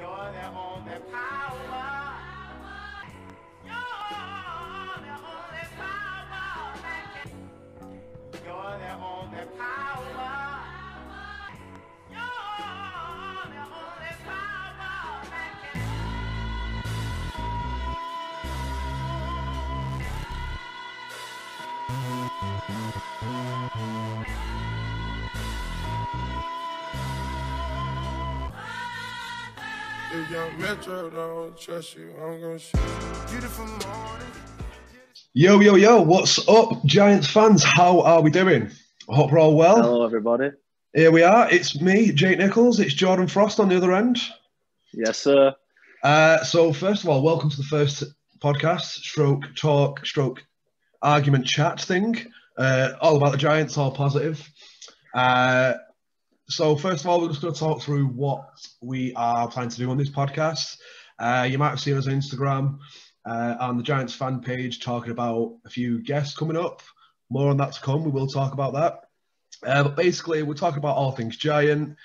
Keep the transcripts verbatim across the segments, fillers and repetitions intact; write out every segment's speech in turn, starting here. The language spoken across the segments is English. You're the only power. You're the only power that can. You're the only power. You're the only power that can. Yo, yo, yo, what's up, Giants fans? How are we doing? I hope we're all well. Hello, everybody. Here we are. It's me, Jake Nicholls. It's Jordan Frost on the other end. Yes, sir. Uh, so, first of all, welcome to the first podcast, stroke talk, stroke argument chat thing. Uh, all about the Giants, all positive. Uh, so first of all, we're just going to talk through what we are planning to do on this podcast. Uh, you might have seen us on Instagram, uh, on the Giants fan page, talking about a few guests coming up. More on that to come. We will talk about that. Uh, but basically, we're talking about all things Giant,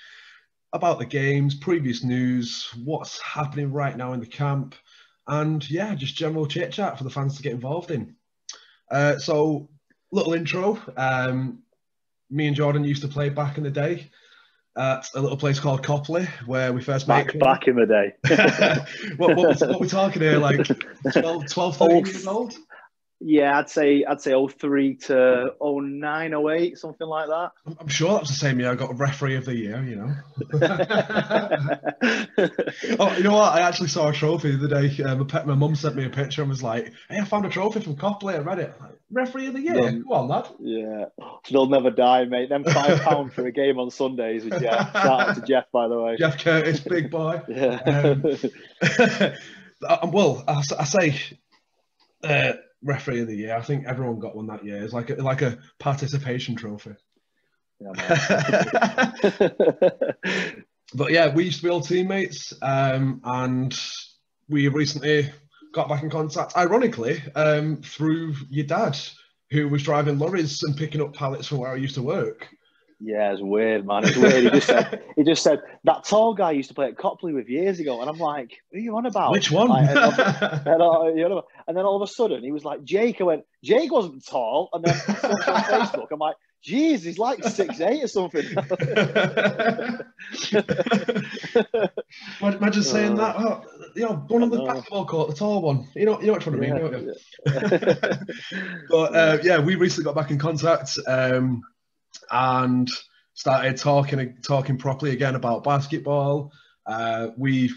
about the games, previous news, what's happening right now in the camp, and yeah, just general chit-chat for the fans to get involved in. Uh, so... Little intro. Um, me and Jordan used to play back in the day at a little place called Copley, where we first back, met. Back in the day. what, what, what we're talking here, like twelve, thirteen years old? Yeah, I'd say I'd say oh three to oh nine, oh eight, something like that. I'm sure that's the same year I got referee of the year, you know. Oh, you know what? I actually saw a trophy the other day. Um, my mum sent me a picture and was like, "Hey, I found a trophy from Copley. I read it. Like, referee of the year. Come on, lad." Yeah, they'll never die, mate. Them five pound for a game on Sundays with Jeff. Shout out to Jeff, by the way. Jeff Curtis, big boy. Yeah. Um, well, I, I say. Uh, Referee of the year. I think everyone got one that year. It's like a, like a participation trophy. Yeah, but yeah, we used to be old teammates, um, and we recently got back in contact, ironically, um, through your dad, who was driving lorries and picking up pallets from where I used to work. Yeah, it's weird, man. It's weird. He just said, he just said that tall guy used to play at Copley with years ago, and I'm like, "Who are you on about? Which one?" Like, and, and, and then all of a sudden, he was like, "Jake." I went, "Jake wasn't tall." And then I on Facebook, I'm like, "Jeez, he's like six eight or something." Imagine saying that. Oh, you know, one on the basketball court, the tall one. You know, you know what I mean, yeah, don't you? Yeah. But uh, yeah, we recently got back in contact. Um, and started talking talking properly again about basketball. Uh, we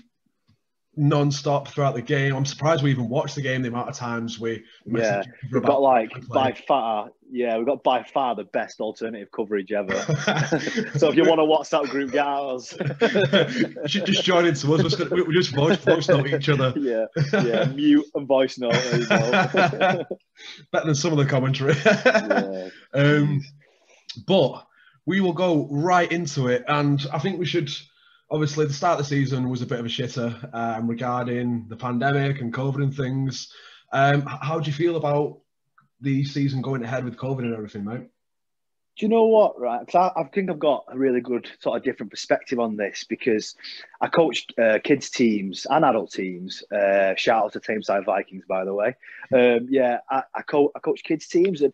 non-stop throughout the game. I'm surprised we even watched the game, the amount of times we yeah. We've got like by far, yeah, we've got by far the best alternative coverage ever. So if you want a WhatsApp group, get ours. Just join into us. We're just, we're just voice, voice note each other. Yeah, yeah, mute and voice note. There you go. Better than some of the commentary. Yeah. um, But we will go right into it, and I think we should, obviously the start of the season was a bit of a shitter um, regarding the pandemic and COVID and things. Um, how do you feel about the season going ahead with COVID and everything, mate? Do you know what, right? Cause I, I think I've got a really good sort of different perspective on this because I coached uh, kids teams and adult teams. Uh, shout out to Tameside Vikings, by the way. Um, yeah, I, I, co- I coached kids teams and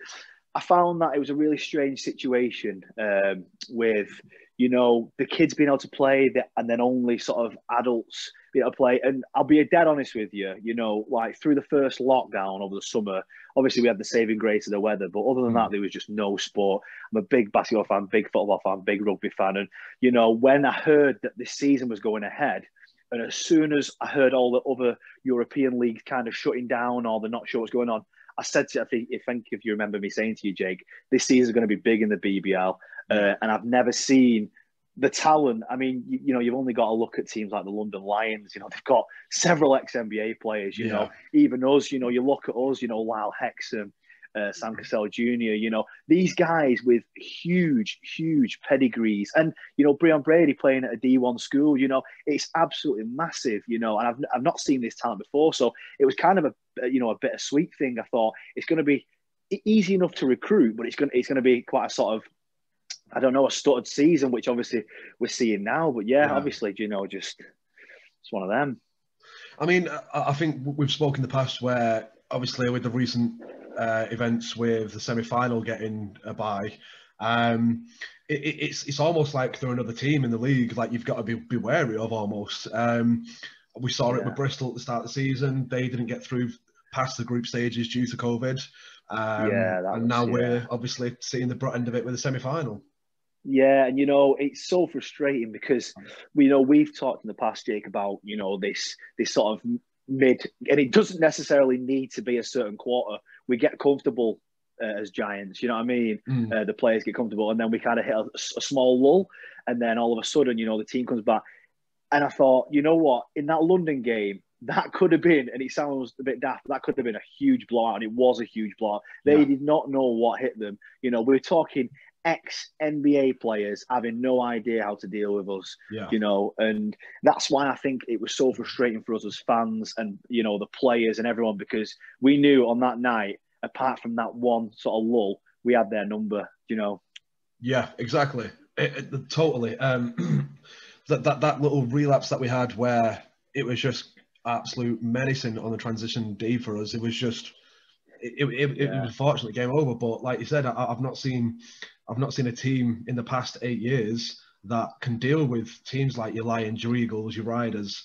I found that it was a really strange situation um, with, you know, the kids being able to play the, and then only sort of adults being able to play. And I'll be dead honest with you, you know, like through the first lockdown over the summer, obviously we had the saving grace of the weather, but other than that, there was just no sport. I'm a big basketball fan, big football fan, big rugby fan. And, you know, when I heard that this season was going ahead, and as soon as I heard all the other European leagues kind of shutting down or they're not sure what's going on, I said to, I think, I think if you remember me saying to you, Jake, this season is going to be big in the B B L, uh, and I've never seen the talent. I mean, you, you know, you've only got to look at teams like the London Lions. You know, they've got several ex-N B A players. You yeah. know, even us. You know, you look at us. You know, Lyle Hexham, uh, Sam Cassell Junior You know, these guys with huge, huge pedigrees, and you know, Breaon Brady playing at a D one school. You know, it's absolutely massive. You know, and I've I've not seen this talent before, so it was kind of a you know, a bittersweet thing. I thought it's going to be easy enough to recruit, but it's going to, it's going to be quite a sort of, I don't know, a stuttered season, which obviously we're seeing now. But yeah, yeah. obviously, you know, just it's one of them. I mean, I think we've spoken in the past where, obviously, with the recent uh, events with the semi-final getting a bye, um, it, it's it's almost like they're another team in the league, like you've got to be, be wary of almost. Um, we saw yeah. it with Bristol at the start of the season. They didn't get through past the group stages due to COVID. Um, yeah, that and was, now yeah. we're obviously seeing the brunt end of it with the semi-final. Yeah, and you know, it's so frustrating because we you know we've talked in the past, Jake, about, you know, this this sort of mid, and it doesn't necessarily need to be a certain quarter. We get comfortable uh, as Giants, you know what I mean? Mm. Uh, the players get comfortable, and then we kind of hit a, a small lull, and then all of a sudden, you know, the team comes back. And I thought, you know what, in that London game, that could have been, and it sounds a bit daft, that could have been a huge blowout, and it was a huge blowout. They yeah. did not know what hit them. You know, we were talking ex-N B A players having no idea how to deal with us, yeah. you know, and that's why I think it was so frustrating for us as fans and, you know, the players and everyone, because we knew on that night, apart from that one sort of lull, we had their number, you know. Yeah, exactly. It, it, totally. Um, that, that, that little relapse that we had where it was just absolute menacing on the transition D for us, it was just... It, it, yeah. it was unfortunately game over, but like you said, I, I've not seen, I've not seen a team in the past eight years that can deal with teams like your Lions, your Eagles, your Riders.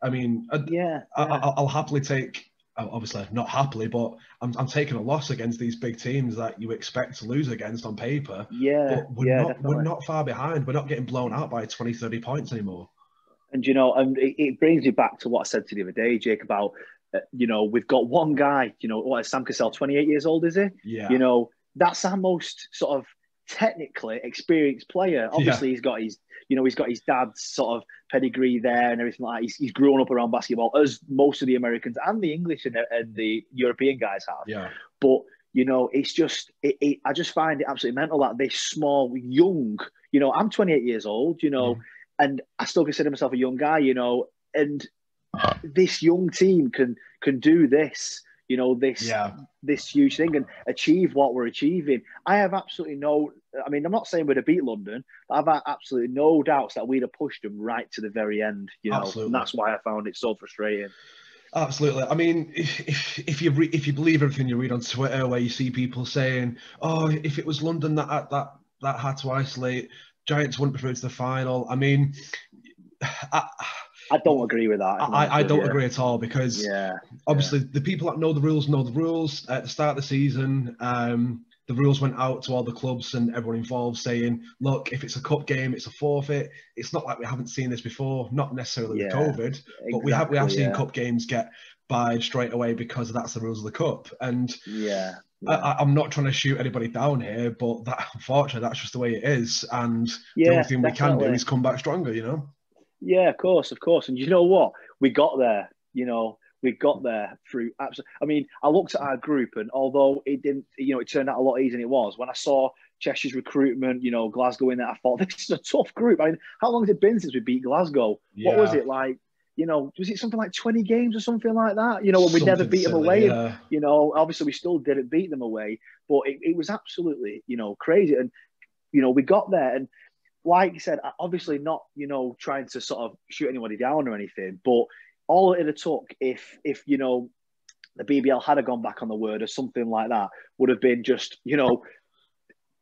I mean, yeah, I, yeah. I, I'll happily take, obviously not happily, but I'm, I'm taking a loss against these big teams that you expect to lose against on paper. Yeah, but we're yeah, not, definitely. we're not far behind. We're not getting blown out by twenty, thirty points anymore. And you know, and it, it brings me back to what I said to you the other day, Jake, about. Uh, you know, we've got one guy, you know, what is Sam Cassell, twenty-eight years old, is he? Yeah. You know, that's our most sort of technically experienced player. Obviously, yeah. he's got his, you know, he's got his dad's sort of pedigree there and everything like that. He's, he's grown up around basketball, as most of the Americans and the English and the, and the European guys have. Yeah. But, you know, it's just, it, it, I just find it absolutely mental that this small, young, you know, I'm twenty-eight years old, you know, mm. and I still consider myself a young guy, you know, and this young team can can do this, you know, this yeah. this huge thing and achieve what we're achieving. I have absolutely no, I mean, I'm not saying we'd have beat London, but I've had absolutely no doubts that we'd have pushed them right to the very end, you know, absolutely. And that's why I found it so frustrating. Absolutely. I mean, if if you re- if you believe everything you read on Twitter where you see people saying, oh, if it was London that that, that had to isolate, Giants wouldn't be through to the final. I mean, I... I don't agree with that. I, I don't yeah. agree at all because yeah, obviously yeah. the people that know the rules know the rules. At the start of the season, um, the rules went out to all the clubs and everyone involved saying, look, if it's a cup game, it's a forfeit. It's not like we haven't seen this before, not necessarily yeah, with COVID, exactly, but we have, we have seen yeah. cup games get barred straight away because that's the rules of the cup. And yeah, yeah. I, I'm not trying to shoot anybody down here, but that, unfortunately, that's just the way it is. And yeah, the only thing definitely. we can do is come back stronger, you know? Yeah, of course, of course. And you know what? We got there, you know, we got there through absolutely. I mean, I looked at our group and although it didn't, you know, it turned out a lot easier than it was. When I saw Cheshire's recruitment, you know, Glasgow in there, I thought, this is a tough group. I mean, how long has it been since we beat Glasgow? Yeah. What was it like? You know, was it something like twenty games or something like that? You know, when we never beat silly, them away. Yeah. And, you know, obviously we still didn't beat them away, but it, it was absolutely, you know, crazy. And, you know, we got there and, like you said, obviously not, you know, trying to sort of shoot anybody down or anything, but all it would have took if, if you know, the B B L had gone back on the word or something like that would have been just, you know,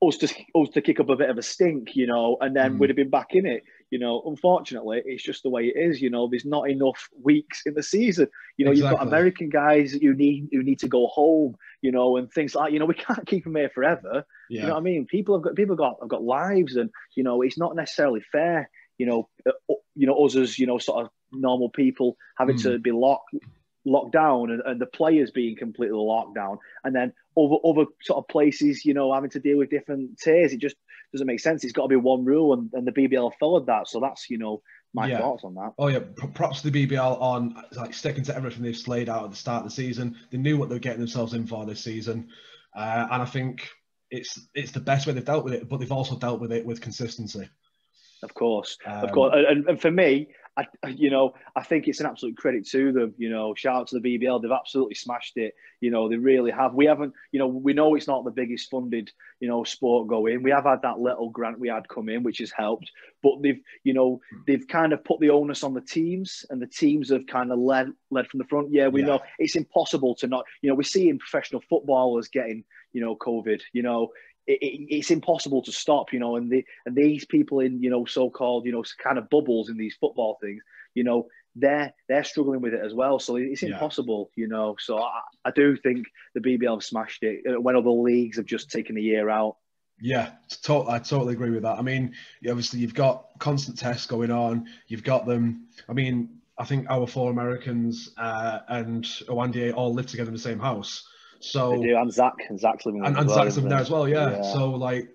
us to, us to kick up a bit of a stink, you know, and then mm. we'd have been back in it. You know, unfortunately, it's just the way it is. You know, there's not enough weeks in the season. You know, exactly. You've got American guys that you need who need to go home. You know, and things like, you know, we can't keep them here forever. Yeah. You know what I mean? People have got people have got have got lives, and you know, it's not necessarily fair. You know, uh, you know, us as you know, sort of normal people having mm. to be locked locked down, and, and the players being completely locked down, and then other other sort of places, you know, having to deal with different tiers. It just doesn't make sense. It's got to be one rule, and, and the B B L followed that. So that's, you know, my yeah. thoughts on that. Oh yeah, props to the B B L on like sticking to everything they've laid out at the start of the season. They knew what they were getting themselves in for this season, uh, and I think it's it's the best way they've dealt with it. But they've also dealt with it with consistency. Of course, um, of course, and, and for me, I, you know, I think it's an absolute credit to them. You know, shout out to the B B L. They've absolutely smashed it. You know, they really have. We haven't, you know, we know it's not the biggest funded, you know, sport going. We have had that little grant we had come in, which has helped. But they've, you know, they've kind of put the onus on the teams, and the teams have kind of led led from the front. Yeah, we yeah. know it's impossible to not, you know, we're seeing professional footballers getting, you know, COVID, you know, It, it, it's impossible to stop, you know, and the and these people in, you know, so-called, you know, kind of bubbles in these football things, you know, they're they're struggling with it as well. So it's impossible, yeah. you know. So I, I do think the B B L have smashed it when other leagues have just taken a year out. Yeah, to- I totally agree with that. I mean, obviously you've got constant tests going on. You've got them. I mean, I think our four Americans uh, and Owandier all live together in the same house. So they do, and Zach, and Zach's living and, and well, Zach's living there as well, yeah. yeah. So like,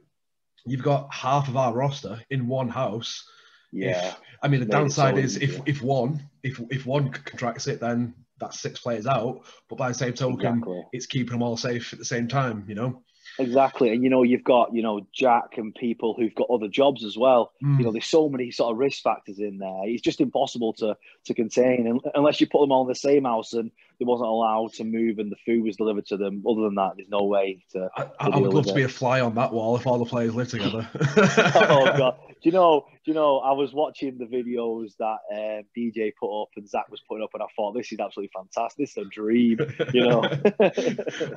you've got half of our roster in one house. Yeah. If, I mean, the Made downside so is easy. if if one if if one contracts it, then that's six players out. But by the same token, exactly. it's keeping them all safe at the same time, you know. Exactly, and you know, you've got, you know, Jack and people who've got other jobs as well. Mm. You know, there's so many sort of risk factors in there. It's just impossible to to contain unless you put them all in the same house and they wasn't allowed to move and the food was delivered to them. Other than that, there's no way to. I, to I would love to be a fly on that wall if all the players lived together. Oh God! Do you know? Do you know? I was watching the videos that uh, D J put up and Zach was putting up, and I thought, this is absolutely fantastic. This is a dream, you know.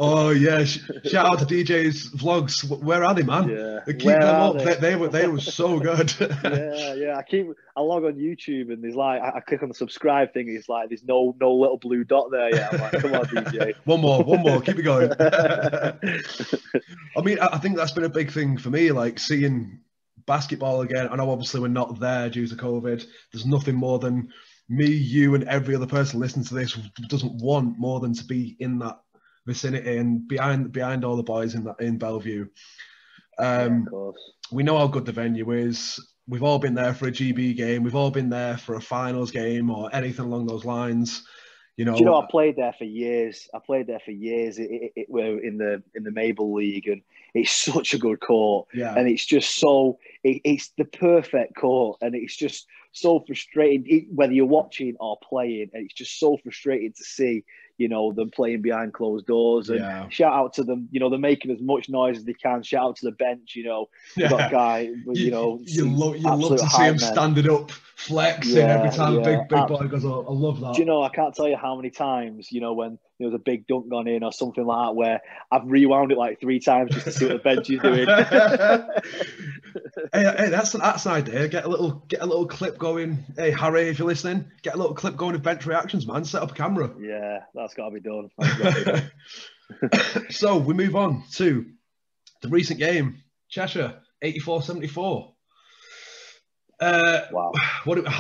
Oh yeah! Shout out to D J's vlogs. Where are they, man? Yeah. Keep Where them up. They? They, they were they were so good. yeah, yeah. I keep. I log on YouTube and there's like, I, I click on the subscribe thing. And it's like there's no no little blue dot there. Yeah, I'm like, come on, D J. One more, one more, keep it going. I mean, I think that's been a big thing for me, like seeing basketball again. I know obviously we're not there due to COVID. There's nothing more than me, you, and every other person listening to this doesn't want more than to be in that vicinity and behind behind all the boys in that in Belle Vue. Um, yeah, of course. We know how good the venue is. We've all been there for a G B game. We've all been there for a finals game or anything along those lines. You know, Do you know, I played there for years. I played there for years. It, it, it were in the in the Mabel League, and it's such a good court. Yeah. And it's just so it, it's the perfect court, and it's just so frustrating it, whether you're watching or playing, and it's just so frustrating to see, you know, them playing behind closed doors. And yeah. shout out to them, you know, they're making as much noise as they can. Shout out to the bench, you know, yeah. got guy, you, you know, you, lo- you love to see him standing up, flexing yeah, every time yeah. big big boy goes up. I love that. Do you know, I can't tell you how many times, you know, when there was a big dunk gone in or something like that, where I've rewound it like three times just to see what the bench is doing. hey, hey, that's an that's an idea. Get a little get a little clip going. Hey Harry, if you're listening, get a little clip going of bench reactions, man. Set up a camera. Yeah. That's got to be done. To be done. So we move on to the recent game, Cheshire eighty-four seventy-four. Uh, wow. What do we,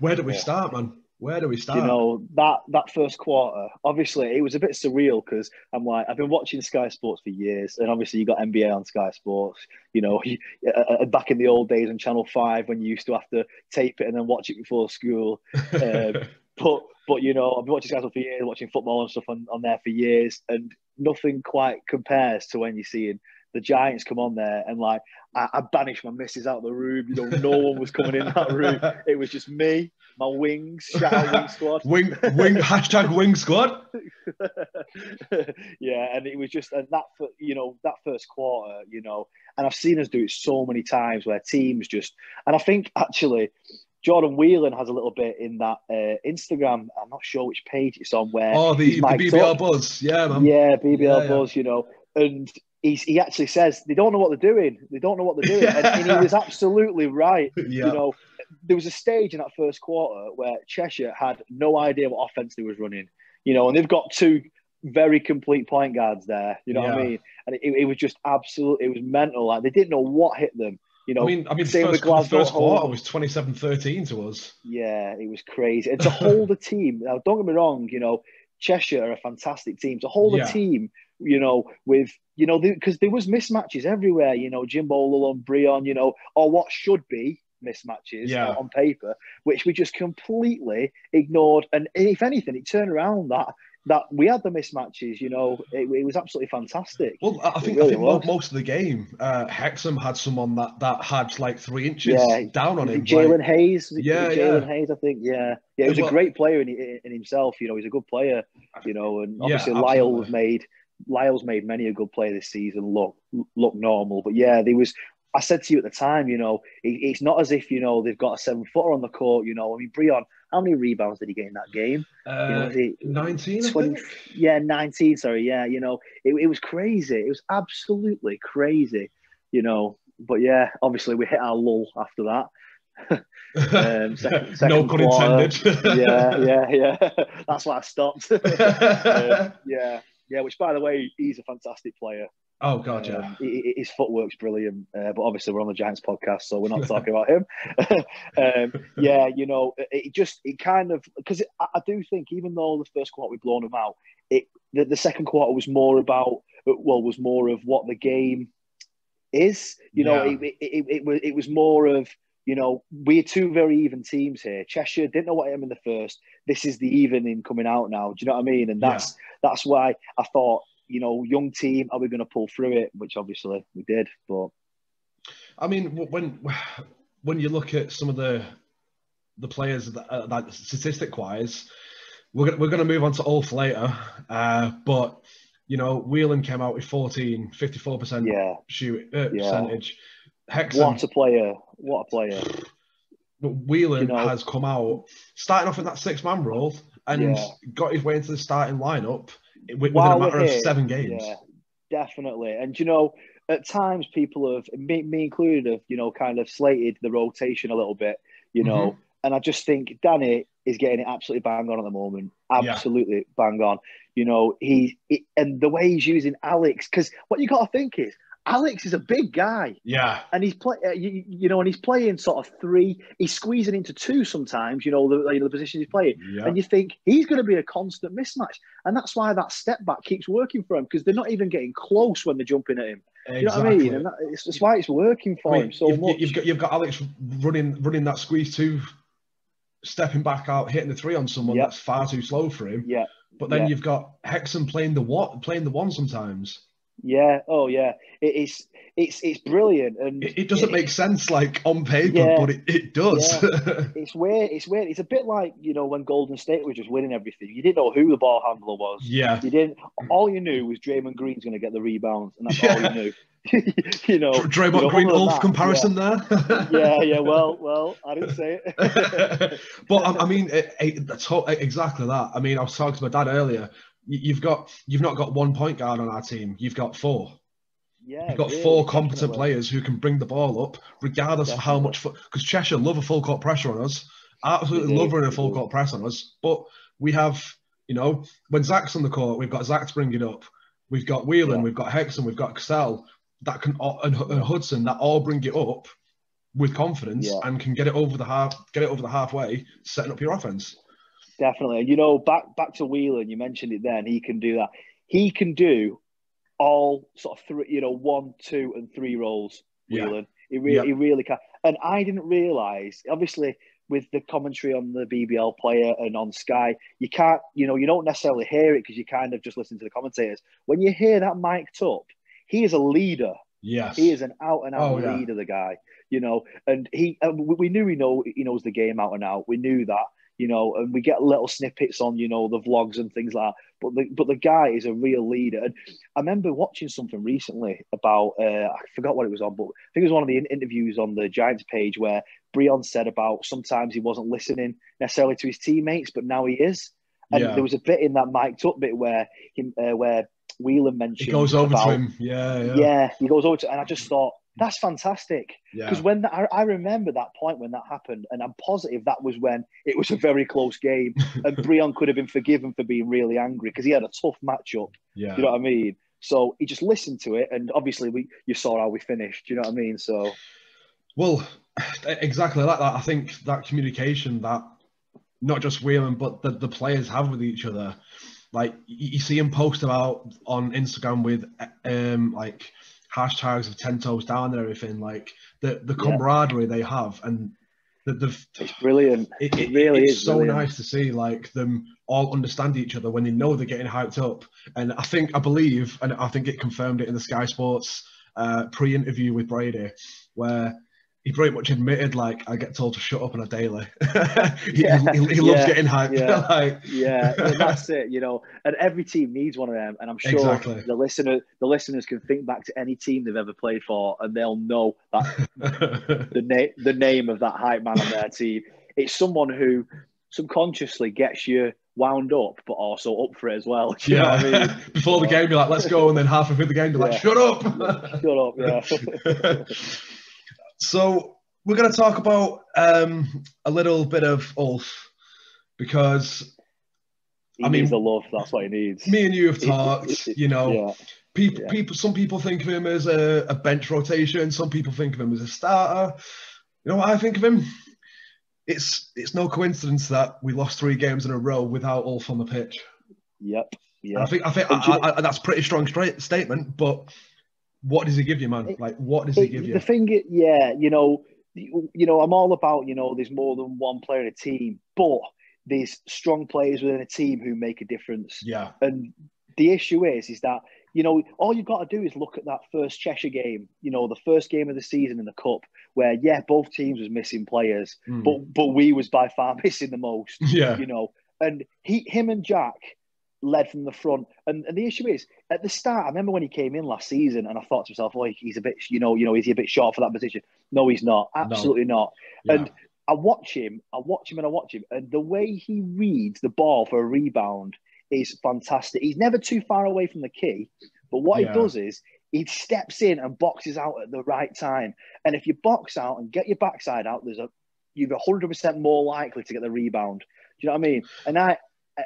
where do we start, man? Where do we start? You know, that that first quarter, obviously, it was a bit surreal because I'm like, I've been watching Sky Sports for years, and obviously you got N B A on Sky Sports. You know, back in the old days on Channel Five when you used to have to tape it and then watch it before school. Um, But, but you know, I've been watching Newcastle for years, watching football and stuff on, on there for years, and nothing quite compares to when you're seeing the Giants come on there. And, like, I, I banished my missus out of the room. You know, no one was coming in that room. It was just me, my wings, shout out wing squad. Wing, wing, hashtag wing squad. Yeah, and it was just, and that, you know, that first quarter, you know, and I've seen us do it so many times where teams just, and I think, actually, Jordan Wheeler has a little bit in that uh, Instagram. I'm not sure which page it's on where. Oh, the, the B B L Buzz. Yeah, man. Yeah, B B L yeah, Buzz, yeah. You know. And he's, he actually says, they don't know what they're doing. They don't know what they're doing. and, and he was absolutely right. Yeah. You know, there was a stage in that first quarter where Cheshire had no idea what offense they was running. You know, and they've got two very complete point guards there. You know yeah. what I mean? And it, it was just absolutely, it was mental. Like, they didn't know what hit them. You know, I mean, I mean, the first, the first quarter was twenty-seven thirteen to us. Yeah, it was crazy. And to hold a team, now don't get me wrong, you know, Cheshire are a fantastic team. To hold yeah. a team, you know, with, you know, because there was mismatches everywhere, you know, Jimbo Lull and Breaon, you know, or what should be mismatches yeah. on paper, which we just completely ignored. And if anything, it turned around that that we had the mismatches, you know, it, it was absolutely fantastic. Well, I think, really I think most of the game, uh, Hexham had someone that, that had like three inches yeah. down on him. Jalen like, Hayes, yeah, Jalen yeah. Hayes, I think, yeah, yeah. He was well, a great player in, in himself, you know. He's a good player, you know, and obviously yeah, Lyle was made. Lyle's made many a good play this season look look normal, but yeah, there was. I said to you at the time, you know, it, it's not as if, you know, they've got a seven footer on the court, you know. I mean, Breon, how many rebounds did he get in that game? Uh, you know, nineteen, twenty, I think. Yeah, nineteen. Sorry, yeah, you know, it, it was crazy. It was absolutely crazy, you know. But yeah, obviously we hit our lull after that. um, second, second no good quarter. Intended. yeah, yeah, yeah. That's why I stopped. um, yeah. Yeah, which, by the way, he's a fantastic player. Oh, God, yeah. Um, he, his footwork's brilliant. Uh, but obviously, we're on the Giants podcast, so we're not talking about him. um, yeah, you know, it just, it kind of, because I do think, even though the first quarter we've blown them out, it the, the second quarter was more about, well, was more of what the game is. You know, yeah. it, it, it, it, it was more of, you know, we're two very even teams here. Cheshire didn't know what hit him in the first. This is the evening coming out now. Do you know what I mean? And that's yeah. that's why I thought, you know, young team, are we going to pull through it? Which obviously we did. But I mean, when when you look at some of the the players that, uh, that statistic wise, we're gonna, we're going to move on to Ulf later. Uh, but you know, Whelan came out with fourteen, fifty-four percent yeah. shoot uh, yeah. percentage. Hexham. What a player. What a player. Whelan you know, has come out, starting off in that six-man role, and yeah. got his way into the starting lineup within While a matter of it, seven games. Yeah, definitely. And, you know, at times people have, me, me included, have, you know, kind of slated the rotation a little bit, you know. Mm-hmm. And I just think Danny is getting it absolutely bang on at the moment. Absolutely yeah. bang on. You know, he, he and the way he's using Alex, because what you got to think is, Alex is a big guy. Yeah. And he's play, you, you know, and he's playing sort of three. He's squeezing into two sometimes, you know, the, you know, the position he's playing. Yeah. And you think he's going to be a constant mismatch. And that's why that step back keeps working for him, because they're not even getting close when they're jumping at him. Exactly. You know what I mean? And that, it's, that's why it's working for I mean, him so you've, much. You've got, you've got Alex running, running that squeeze two, stepping back out, hitting the three on someone yep. that's far too slow for him. Yeah. But then yeah. you've got Hexham playing the one, playing the one sometimes. Yeah. Oh, yeah. It, it's it's it's brilliant, and it, it doesn't it, make sense like on paper, yeah, but it, it does. Yeah. It's weird. It's weird. It's a bit like, you know, when Golden State was just winning everything. You didn't know who the ball handler was. Yeah. You didn't. All you knew was Draymond Green's going to get the rebounds, and that's yeah. all you knew. you know, Draymond you know, Green Ulf comparison yeah. there. yeah. Yeah. Well. Well. I didn't say it. But I, I mean, it, it, exactly that. I mean, I was talking to my dad earlier. You've got you've not got one point guard on our team. You've got four. Yeah, you've got really, four competent definitely. players who can bring the ball up, regardless definitely. of how much. Because Cheshire love a full court pressure on us. Absolutely love running a full court press on us. But we have, you know, when Zach's on the court, we've got Zach to bring it up. We've got Whelan, yeah. we've got Hexham, we've got Cassell that can and, and Hudson that all bring it up with confidence yeah. and can get it over the half, get it over the halfway, setting up your offense. Definitely. And, you know, back back to Whelan, you mentioned it then. He can do that. He can do all sort of, three, you know, one, two, and three roles, Whelan. Yeah. He, re- yeah. he really can. And I didn't realise, obviously, with the commentary on the B B L player and on Sky, you can't, you know, you don't necessarily hear it because you kind of just listen to the commentators. When you hear that mic'd up, he is a leader. Yes. He is an out-and-out oh, yeah. leader, the guy, you know. And he, and we knew he, know, he knows the game out and out. We knew that. You know, and we get little snippets on, you know, the vlogs and things like that. But the but the guy is a real leader. And I remember watching something recently about uh, I forgot what it was on, but I think it was one of the interviews on the Giants page where Breon said about sometimes he wasn't listening necessarily to his teammates, but now he is. And yeah. there was a bit in that mic'd up bit where him uh, where Whelan mentioned he goes over about, to him. Yeah, yeah, yeah, he goes over to, and I just thought, that's fantastic, because yeah. when the, I, I remember that point when that happened, and I'm positive that was when it was a very close game, and Breon could have been forgiven for being really angry because he had a tough matchup. Yeah. You know what I mean? So he just listened to it, and obviously we you saw how we finished. You know what I mean? So, well, exactly like that. I think that communication that not just Whelan but the, the players have with each other, like you see him post about on Instagram with um like. hashtags of ten toes down and everything, like the, the camaraderie yeah. they have and That they've, it's brilliant. It, it, it really it's is. It's so brilliant. Nice to see like them all understand each other when they know they're getting hyped up. And I think I believe, and I think it confirmed it in the Sky Sports uh, pre-interview with Brady, where he pretty much admitted, like, I get told to shut up on a daily. he, yeah, he, he loves yeah, getting hyped. Yeah, like, yeah, and that's it, you know. And every team needs one of them. And I'm sure exactly. the listener, the listeners can think back to any team they've ever played for, and they'll know that the, na- the name of that hype man on their team. It's someone who subconsciously gets you wound up, but also up for it as well. You yeah. know what I mean? Before the game, you're like, let's go. And then halfway through the game, you're yeah. like, shut up. Shut up, yeah. So we're going to talk about um, a little bit of Ulf, because he I mean, needs the love. That's what he needs. Me and you have talked. You know, yeah. people, yeah. people. Some people think of him as a, a bench rotation. Some people think of him as a starter. You know what I think of him? It's it's no coincidence that we lost three games in a row without Ulf on the pitch. Yep. Yeah. I think I think I, I, I, that's a pretty strong straight statement, but. What does he give you, man? Like, what does he give you? The thing is, yeah, you know, you, you know, I'm all about, you know, there's more than one player in a team, but there's strong players within a team who make a difference. Yeah. And the issue is, is that, you know, all you've got to do is look at that first Cheshire game, you know, the first game of the season in the Cup, where, yeah, both teams was missing players, mm. but but we was by far missing the most, yeah. you know. And he, him and Jack... led from the front. And, and the issue is, at the start, I remember when he came in last season and I thought to myself, oh, he's a bit, you know, you know, is he a bit short for that position? No, he's not. Absolutely no. not. Yeah. And I watch him, I watch him and I watch him. And the way he reads the ball for a rebound is fantastic. He's never too far away from the key. But what yeah. he does is he steps in and boxes out at the right time. And if you box out and get your backside out, there's a you're one hundred percent more likely to get the rebound. Do you know what I mean? And I...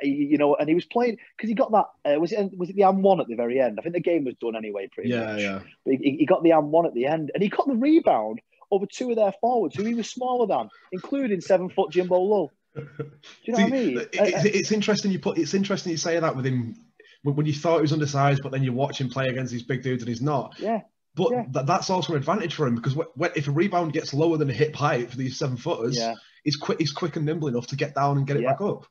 You know, and he was playing because he got that. Uh, was it was it the and one at the very end? I think the game was done anyway, pretty yeah, much. Yeah, but he, he got the and one at the end, and he got the rebound over two of their forwards who he was smaller than, including seven foot Jimbo Lull. Do you know See, what I mean? It, it, it's interesting you put. It's interesting you say that with him when you thought he was undersized, but then you watch him play against these big dudes and he's not. Yeah. But yeah. th- that's also an advantage for him because w- w- if a rebound gets lower than a hip height for these seven footers, yeah. he's quick. He's quick and nimble enough to get down and get it yeah. back up. one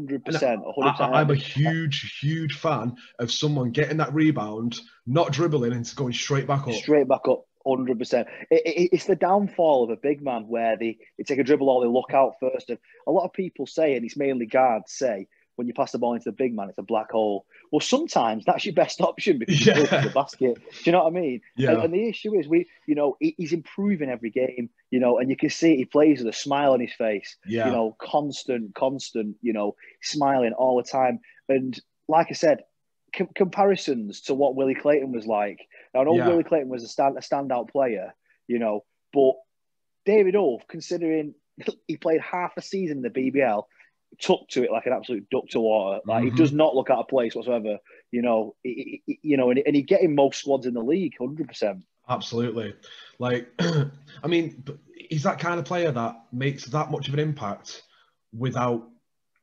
hundred percent, one hundred percent. I, I'm a huge, huge fan of someone getting that rebound, not dribbling, and going straight back up. Straight back up, one hundred percent. It, it, it's the downfall of a big man where they, they take a dribble or they look out first. And a lot of people say, and it's mainly guards say, when you pass the ball into the big man, it's a black hole. Well, sometimes that's your best option because you yeah. go to the basket. Do you know what I mean? Yeah. And, and the issue is, we, you know, he, he's improving every game, you know, and you can see he plays with a smile on his face, yeah. you know, constant, constant, you know, smiling all the time. And like I said, com- comparisons to what Willie Clayton was like. Now, I know yeah. Willie Clayton was a, stand- a standout player, you know, but David Ulf, considering he played half a season in the B B L, took to it like an absolute duck to water. Like mm-hmm. he does not look out of place whatsoever. You know, he, he, you know, and, and he's getting most squads in the league, one hundred percent. Absolutely. Like, I mean, he's that kind of player that makes that much of an impact without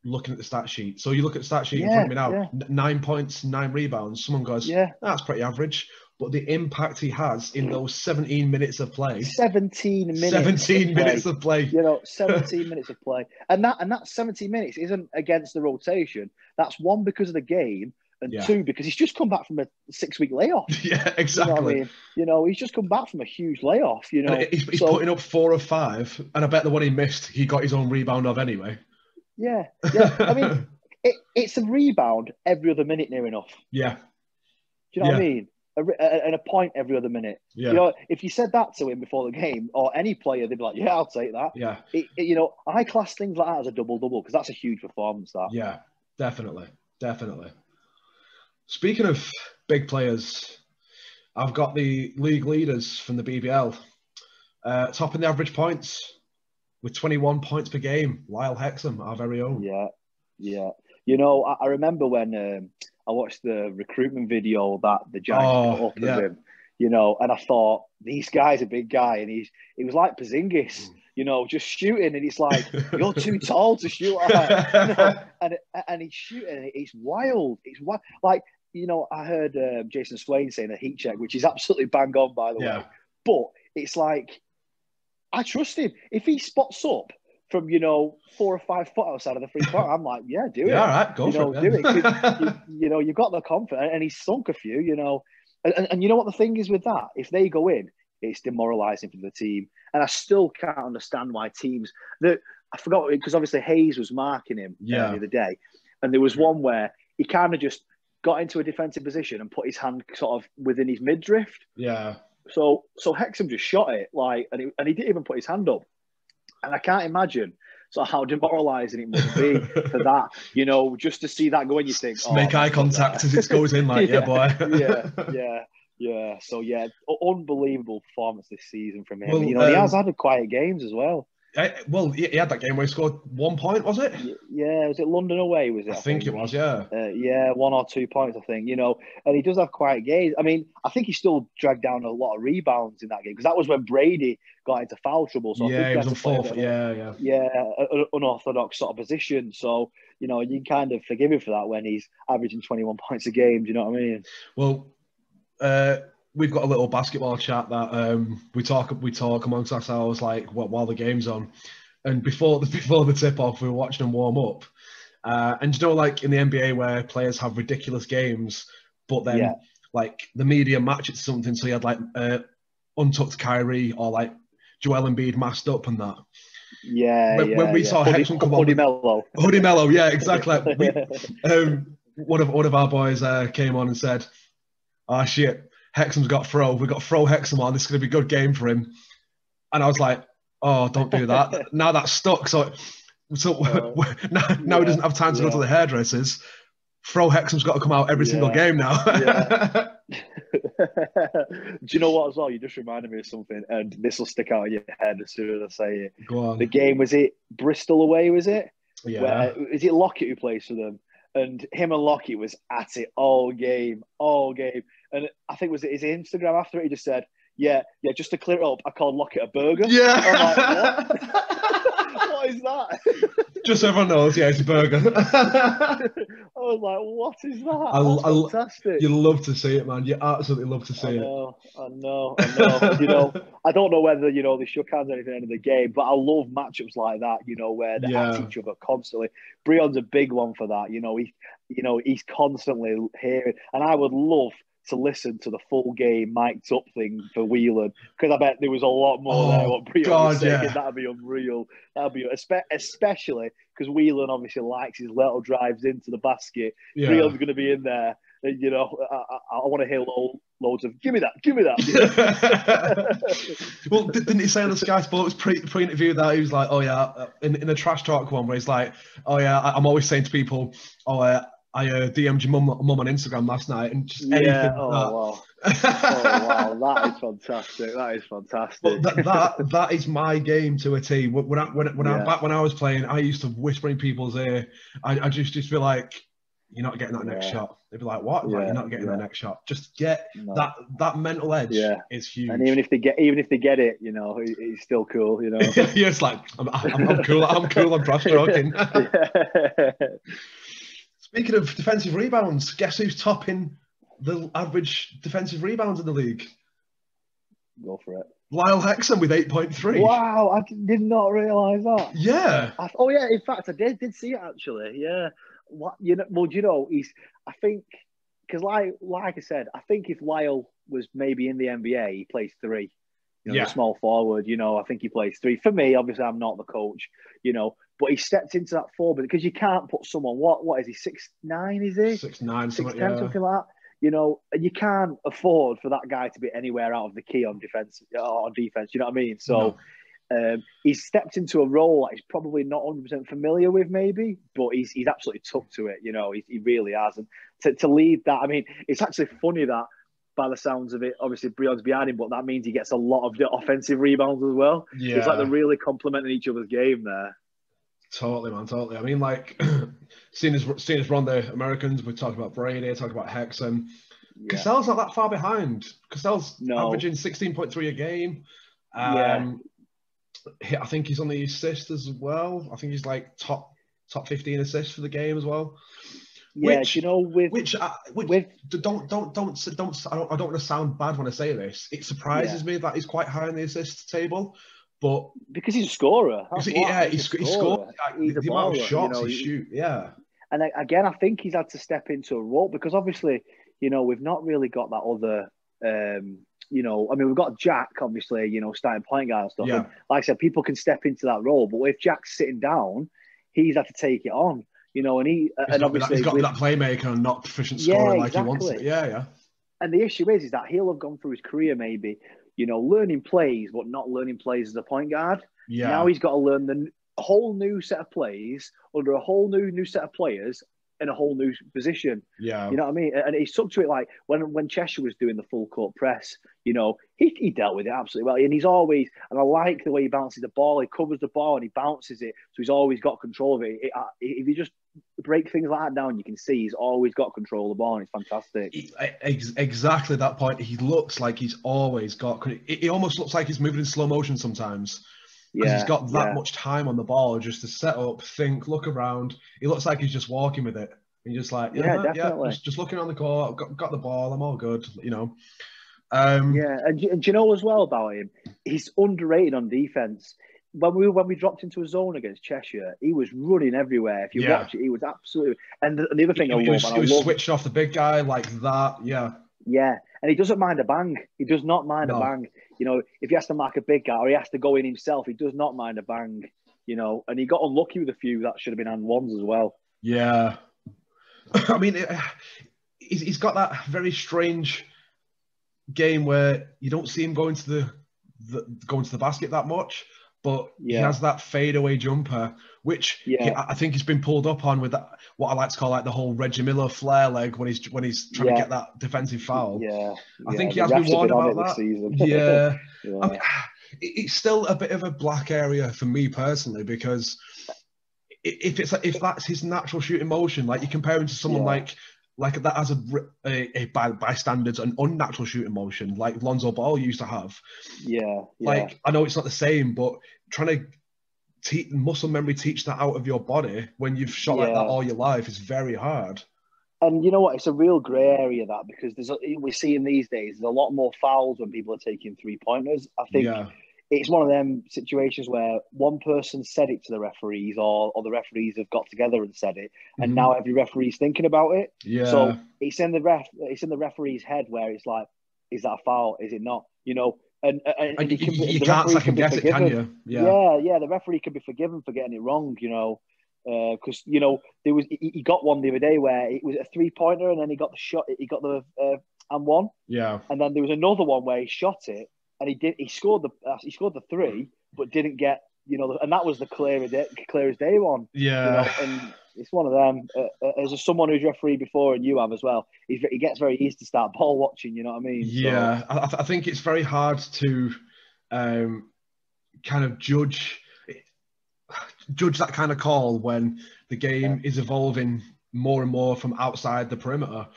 looking at the stat sheet. So you look at the stat sheet yeah, in front of me now, yeah. nine points, nine rebounds. Someone goes, yeah, that's pretty average. But the impact he has in those seventeen minutes of play. seventeen minutes. seventeen of minutes play. of play. You know, seventeen minutes of play. And that and that seventeen minutes isn't against the rotation. That's one, because of the game, and yeah. two, because he's just come back from a six-week layoff. Yeah, exactly. You know, I mean? you know, he's just come back from a huge layoff, you know. And he's he's so, putting up four or five, and I bet the one he missed, he got his own rebound of anyway. Yeah, yeah. I mean, it, it's a rebound every other minute near enough. Yeah. Do you know yeah. what I mean? And a point every other minute. Yeah. You know, if you said that to him before the game, or any player, they'd be like, "Yeah, I'll take that." Yeah. It, it, you know, I class things like that as a double double because that's a huge performance. That. Yeah, definitely, definitely. Speaking of big players, I've got the league leaders from the B B L, uh, topping the average points with twenty-one points per game. Lyle Hexham, our very own. Yeah, yeah. You know, I, I remember when. Um, I watched the recruitment video that the Giants oh, put up with yeah. him, you know, and I thought, this guy's a big guy, and he's it was like Porzingis, you know, just shooting, and it's like, you're too tall to shoot like that. You know? and, and he's shooting, it's wild. It's wild. Like, you know, I heard uh, Jason Swain saying a heat check, which is absolutely bang on, by the yeah. way, but it's like, I trust him. If he spots up from, you know, four or five foot outside of the free throw, I'm like, yeah, do yeah, it. All right, go you for know, it. Do it. You, you know, you've got the confidence, and he's sunk a few, you know. And, and, and you know what the thing is with that? If they go in, it's demoralising for the team. And I still can't understand why teams that I forgot, because obviously Hayes was marking him yeah. the other day. And there was one where he kind of just got into a defensive position and put his hand sort of within his midriff. Yeah. So so Hexham just shot it, like, and he, and he didn't even put his hand up. And I can't imagine sort of how demoralising it must be for that, you know, just to see that go in, you think, just oh, make eye contact as it goes in, like, yeah, yeah boy. yeah, yeah, yeah. So, yeah, unbelievable performance this season from him. Well, you know, um, he has had a quiet games as well. I, well, he had that game where he scored one point, was it? Yeah, was it London away, was it? I, I think, think it was, yeah. Uh, yeah, one or two points, I think, you know. And he does have quiet games. I mean, I think he still dragged down a lot of rebounds in that game, because that was when Brady got into foul trouble. So yeah, I think he was on fourth, yeah, yeah. Yeah, an unorthodox sort of position. So, you know, you can kind of forgive him for that when he's averaging twenty-one points a game, do you know what I mean? Well, uh... we've got a little basketball chat that um, we talk we talk amongst ourselves, like, while the game's on, and before the before the tip off, we were watching them warm up. Uh, and you know, like in the N B A, where players have ridiculous games, but then yeah. like the media match it to something. So you had like uh, untucked Kyrie or like Joel Embiid masked up and that. Yeah. When, yeah, when we yeah. saw Hoodie, Hexham come on, Hoodie Mello, Hoodie Mello, yeah, exactly. Like we, um, one of one of our boys uh, came on and said, "Ah, oh, shit. Hexham's got throw. We've got throw Hexham on. This is going to be a good game for him." And I was like, oh, don't do that. Now that's stuck. So so uh, now, now yeah, he doesn't have time to yeah. go to the hairdressers. Throw Hexham's got to come out every yeah. single game now. Yeah. Do you know what as well? You just reminded me of something, and this will stick out in your head as soon as I say it. Go on. The game, was it Bristol away, was it? Yeah. Where, is it Lockett who plays for them? And him and Lockett was at it all game, all game. And I think was it his Instagram after it, he just said, yeah, yeah, just to clear it up, I called Lockett a burger. Yeah. I'm like, what? What is that? Just so everyone knows, yeah, it's a burger. I was like, what is that? I, That's I, fantastic. You love to see it, man. You absolutely love to see I know, it. I know, I know. You know, I don't know whether, you know, they shook hands or anything at the end of the game, but I love matchups like that, you know, where they yeah. at each other constantly. Breon's a big one for that. You know, he, you know, he's constantly hearing, and I would love to listen to the full game mic'd up thing for Whelan, because I bet there was a lot more oh, there. What Breon God, was saying, yeah. that'd be unreal. That'd be especially because Whelan obviously likes his little drives into the basket. Yeah. Breon's going to be in there. And, you know, I, I, I want to hear lo- loads of "give me that, give me that." You know? Well, didn't he say on the Sky Sports pre interview that he was like, "Oh yeah," in in the trash talk one where he's like, "Oh yeah, I'm always saying to people, oh." Uh, I uh, D M'd your mum, mum on Instagram last night and just yeah, anything oh, that. Wow. Oh, wow. That is fantastic. That is fantastic. That, that, that is my game to a T. When I, when, when yeah. I, back when I was playing, I used to whisper in people's ear. I, I just, just feel like, you're not getting that yeah. next shot. They'd be like, what? Yeah, like, you're not getting yeah. that next shot. Just get no. that that mental edge yeah. is huge. And even if they get even if they get it, you know, it, it's still cool, you know. Yeah, it's like, I'm, I'm, I'm cool. I'm cool. I'm trash talking. Speaking of defensive rebounds, guess who's topping the average defensive rebounds in the league? Go for it. Lyle Hexham with eight point three. Wow, I did not realise that. Yeah. I, oh, yeah, in fact, I did did see it, actually, yeah. What, you know, well, you know, he's, I think, because like, like I said, I think if Lyle was maybe in the N B A, he plays three. You know, yeah. the small forward, you know, I think he plays three. For me, obviously, I'm not the coach, you know. But he stepped into that forward because you can't put someone, what, what is he, six nine, is he? six nine, something, yeah. something like that. You know, and you can't afford for that guy to be anywhere out of the key on defense, on defense, you know what I mean? So no. um, he's stepped into a role that he's probably not one hundred percent familiar with maybe, but he's he's absolutely took to it, you know, he, he really has. And to, to lead that, I mean, it's actually funny that, by the sounds of it, obviously Breon's behind him, but that means he gets a lot of the offensive rebounds as well. Yeah. It's like they're really complementing each other's game there. Totally, man, totally. I mean, like, seeing as, seeing as we're on the Americans, we're talking about Brady, talking about Hexham. Yeah. Cassell's not that far behind. Cassell's no. averaging sixteen point three a game. Um, yeah. I think he's on the assist as well. I think he's, like, top top fifteen assists for the game as well. Yeah, which, you know, with... Which, I, which with, don't, don't, don't, don't, I don't, I don't want to sound bad when I say this. It surprises yeah. me that he's quite high on the assist table. But because he's a scorer. He, yeah, he's, he's, he's scored. Like, he's the baller, amount of shots you know, he, he shoots, yeah. And again, I think he's had to step into a role because obviously, you know, we've not really got that other, um, you know, I mean, we've got Jack, obviously, you know, starting point guard and stuff. Yeah. And like I said, people can step into that role. But if Jack's sitting down, he's had to take it on, you know, and he... He's and got obviously that, he's got with, that playmaker and not proficient scorer yeah, exactly. like he wants it. Yeah, yeah. And the issue is, is that he'll have gone through his career maybe, you know, learning plays, but not learning plays as a point guard. Yeah. Now he's got to learn the a whole new set of plays under a whole new new set of players in a whole new position. Yeah. You know what I mean? And he's stuck to it like when, when Cheshire was doing the full court press, you know, he, he dealt with it absolutely well. And he's always, and I like the way he bounces the ball, he covers the ball and he bounces it. So he's always got control of it. it, it if you just break things like that down, you can see he's always got control of the ball and it's fantastic. He, ex exactly that point. He looks like he's always got, it, it almost looks like he's moving in slow motion sometimes. Because yeah, he's got that yeah. much time on the ball just to set up, think, look around. He looks like he's just walking with it. And you're just like, yeah, yeah, definitely. yeah just, just looking on the court, got, got the ball, I'm all good, you know. Um, yeah, and, and do you know as well about him? He's underrated on defence. When we when we dropped into a zone against Cheshire, he was running everywhere. If you yeah. watch it, he was absolutely... And the, and the other thing he, I love... He was, he was love, switching off the big guy like that, yeah. Yeah, and he doesn't mind a bang. He does not mind no. a bang. You know, if he has to mark a big guy or he has to go in himself, he does not mind a bang, you know. And he got unlucky with a few that should have been hand ones as well. Yeah. I mean, it, he's, he's got that very strange game where you don't see him going to the, the, going to the basket that much, but yeah. he has that fadeaway jumper, which yeah. he, I think he's been pulled up on with that, what I like to call like the whole Reggimillo flare leg when he's when he's trying yeah. to get that defensive foul. Yeah, I yeah. think he has been warned about that. Season. Yeah, yeah. I mean, it's still a bit of a black area for me personally because if it's if that's his natural shooting motion, like you compare him to someone yeah. like like that has a, a, a by, by standards an unnatural shooting motion like Lonzo Ball used to have. Yeah, yeah. Like I know it's not the same, but trying to Te muscle memory teach that out of your body when you've shot yeah. like that all your life is very hard. And you know what? It's a real grey area that because there's a, we're seeing these days there's a lot more fouls when people are taking three pointers. I think yeah. it's one of them situations where one person said it to the referees, or or the referees have got together and said it, and mm-hmm. now every referee's thinking about it. Yeah. So it's in the ref, it's in the referee's head where it's like, is that a foul? Is it not? You know. And, and, and you, can, you can't second guess it, can you? Yeah. yeah, yeah. The referee can be forgiven for getting it wrong, you know, because uh, you know there was he, he got one the other day where it was a three pointer, and then he got the shot, he got the uh, and one. Yeah. And then there was another one where he shot it, and he did, he scored the uh, he scored the three, but didn't get you know, and that was the clear day, clear as day one. Yeah. You know, and it's one of them. Uh, as a, someone who's refereed before, and you have as well, he's, he gets very easy to start ball watching. You know what I mean? Yeah, so, I, th I think it's very hard to um, kind of judge judge that kind of call when the game yeah. is evolving more and more from outside the perimeter.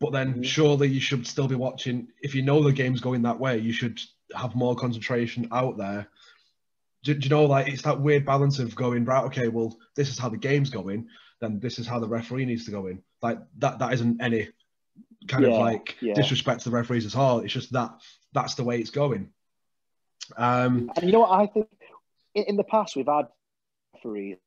But then, mm-hmm. surely you should still be watching. If you know the game's going that way, you should have more concentration out there. Do, do you know, like, it's that weird balance of going, right, okay, well, this is how the game's going, then this is how the referee needs to go in. Like, that that isn't any kind yeah, of, like, yeah. disrespect to the referees at all. It's just that that's the way it's going. Um, and you know what, I think in, in the past we've had referees.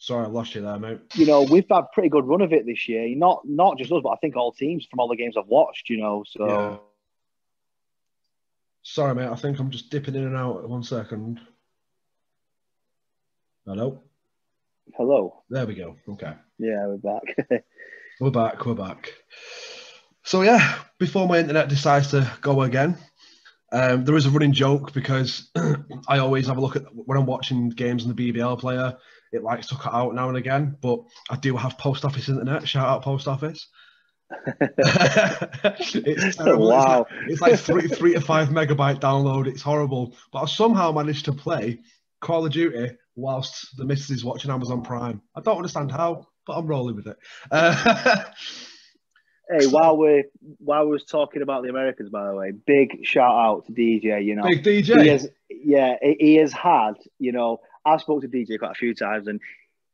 Sorry, I lost you there, mate. You know, we've had a pretty good run of it this year. Not, not just us, but I think all teams from all the games I've watched, you know, so... Yeah. Sorry, mate. I think I'm just dipping in and out. One second. Hello? Hello. There we go. Okay. Yeah, we're back. we're back. We're back. So, yeah, before my internet decides to go again, um, there is a running joke because I always have a look at when I'm watching games on the B B L player, it likes to cut out now and again, but I do have post office internet. Shout out post office. It's terrible. Wow. It's like, it's like three, three to five megabyte download. It's horrible. But I somehow managed to play Call of Duty whilst the missus is watching Amazon Prime. I don't understand how, but I'm rolling with it. Uh, hey, so, while we while we was talking about the Americans, by the way, big shout out to D J. You know, big D J. He has, yeah, he has had. You know, I spoke to D J quite a few times, and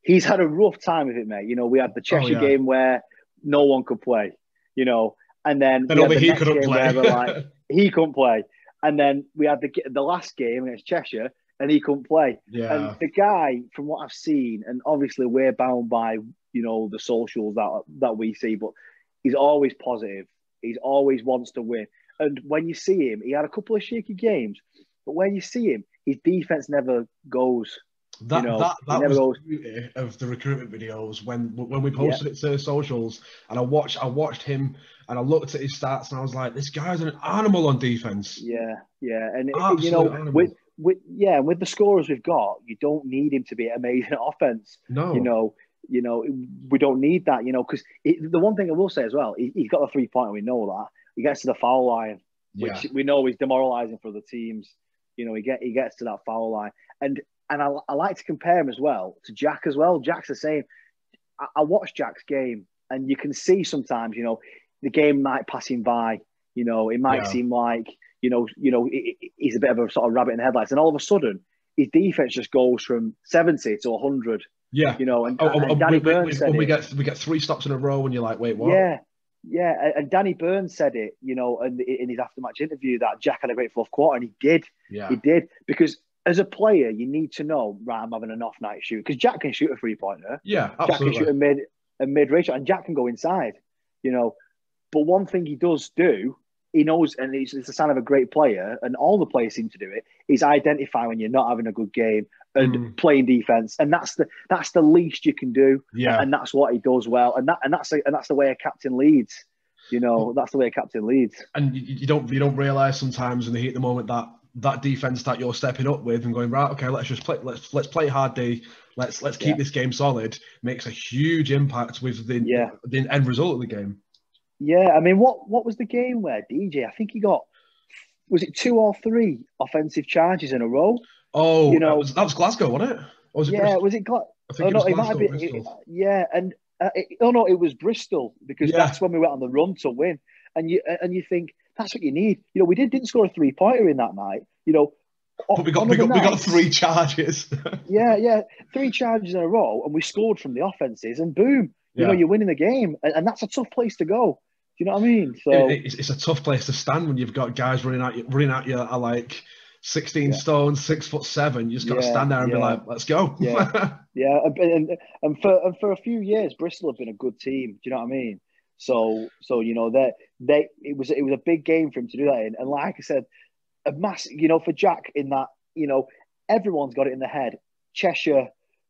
he's had a rough time with it, mate. You know, we had the Cheshire oh, yeah. game where no one could play, you know, and then, then the he, couldn't play. Like, he couldn't play. And then we had the the last game against Cheshire, and he couldn't play. Yeah. And the guy, from what I've seen, and obviously we're bound by, you know, the socials that that we see, but he's always positive. He's always wants to win. And when you see him, he had a couple of shaky games, but when you see him, his defense never goes. That, you know, that that was goes. the beauty of the recruitment videos when when we posted yeah. it to socials, and I watched I watched him and I looked at his stats and I was like, this guy's an animal on defense. Yeah, yeah, and Absolute you know animal. with with yeah with the scorers we've got, you don't need him to be amazing at offense. No, you know, you know, we don't need that. You know, because the one thing I will say as well, he, he's got a three pointer. We know that he gets to the foul line, which yeah. we know is demoralizing for the teams. You know, he get he gets to that foul line and. And I, I like to compare him as well to Jack as well. Jack's the same. I, I watch Jack's game, and you can see sometimes, you know, the game might pass him by. You know, it might yeah. seem like, you know, you know, it, it, he's a bit of a sort of rabbit in the headlights, and all of a sudden, his defense just goes from seventy to a hundred. Yeah, you know, and, oh, and, and oh, Danny we, Burns we, said we get we get three stops in a row, and you're like, wait, what? Yeah, yeah. And Danny Burns said it, you know, in, in his after-match interview that Jack had a great fourth quarter, and he did. Yeah, he did because. As a player, you need to know, right, I'm having an off night shoot. Because Jack can shoot a three-pointer. Yeah, absolutely. Jack can shoot a, mid, a mid-range shot, and Jack can go inside, you know. But one thing he does do, he knows, and it's, it's a sign of a great player, and all the players seem to do it, is identify when you're not having a good game and mm. playing defense. And that's the that's the least you can do. Yeah. And, and that's what he does well. And that and that's the, and that's the way a captain leads. You know, that's the way a captain leads. And you, you don't you don't realise sometimes in the heat of the moment that that defense that you're stepping up with and going, right, okay, let's just play, let's let's play hard day, let's let's keep yeah. this game solid, makes a huge impact with the yeah. the end result of the game. Yeah, I mean, what what was the game where D J? I think he got, was it two or three offensive charges in a row? Oh, you know, that was, that was Glasgow, wasn't it? Or was it yeah, Bristol? was it? Gla- I think oh, it was no, Glasgow. It might have been, it, yeah, and uh, it, oh no, it was Bristol because yeah. that's when we went on the run to win, and you and you think. That's what you need. You know, we did, didn't score a three-pointer in that night. You know, but we got we got, nights, we got three charges. yeah, yeah, three charges in a row, and we scored from the offences, and boom, you yeah. know, you're winning the game, and, and that's a tough place to go. Do you know what I mean? So it, it's, it's a tough place to stand when you've got guys running at you, running at you are like sixteen yeah. stone, six foot seven. You just got to yeah, stand there and yeah. be like, let's go. yeah, yeah, and and for and for a few years, Bristol have been a good team. Do you know what I mean? So, so you know that they, they it was it was a big game for him to do that in, and like I said, a massive you know for Jack in that you know everyone's got it in their head. Cheshire,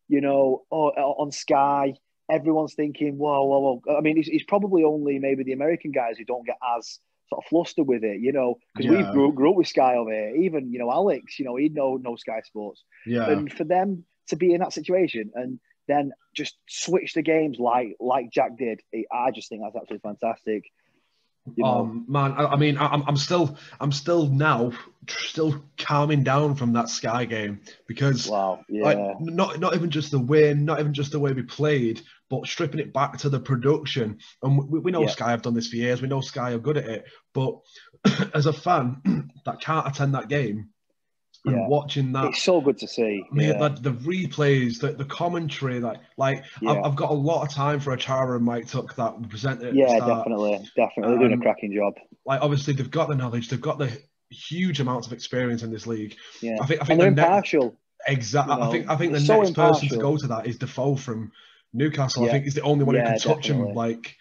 you know, or, or on Sky, everyone's thinking, whoa, whoa, whoa. I mean, it's, it's probably only maybe the American guys who don't get as sort of flustered with it, you know, because yeah. we grew, grew up with Sky over here. Even you know Alex, you know, he'd know no Sky Sports, yeah. and for them to be in that situation and. Then just switch the games like like Jack did. I just think that's absolutely fantastic. You know? Um, man, I, I mean, I, I'm still, I'm still now, still calming down from that Sky game because, wow, yeah. like, not not even just the win, not even just the way we played, but stripping it back to the production. And we, we know yeah. Sky have done this for years. We know Sky are good at it. But as a fan that can't attend that game. And yeah. watching that, it's so good to see. I mean, yeah. the, the replays, the, the commentary, like, like yeah. I've, I've got a lot of time for Achara and Mike Tuck that we presented. At yeah, the start. definitely, definitely um, doing a cracking job. Like, obviously, they've got the knowledge, they've got the huge amounts of experience in this league. Yeah, I think, I think and they're the impartial. Ne- exactly. You know, I think, I think the so next impartial. person to go to that is Defoe from Newcastle. Yeah. I think he's the only one yeah, who can definitely. touch him, like,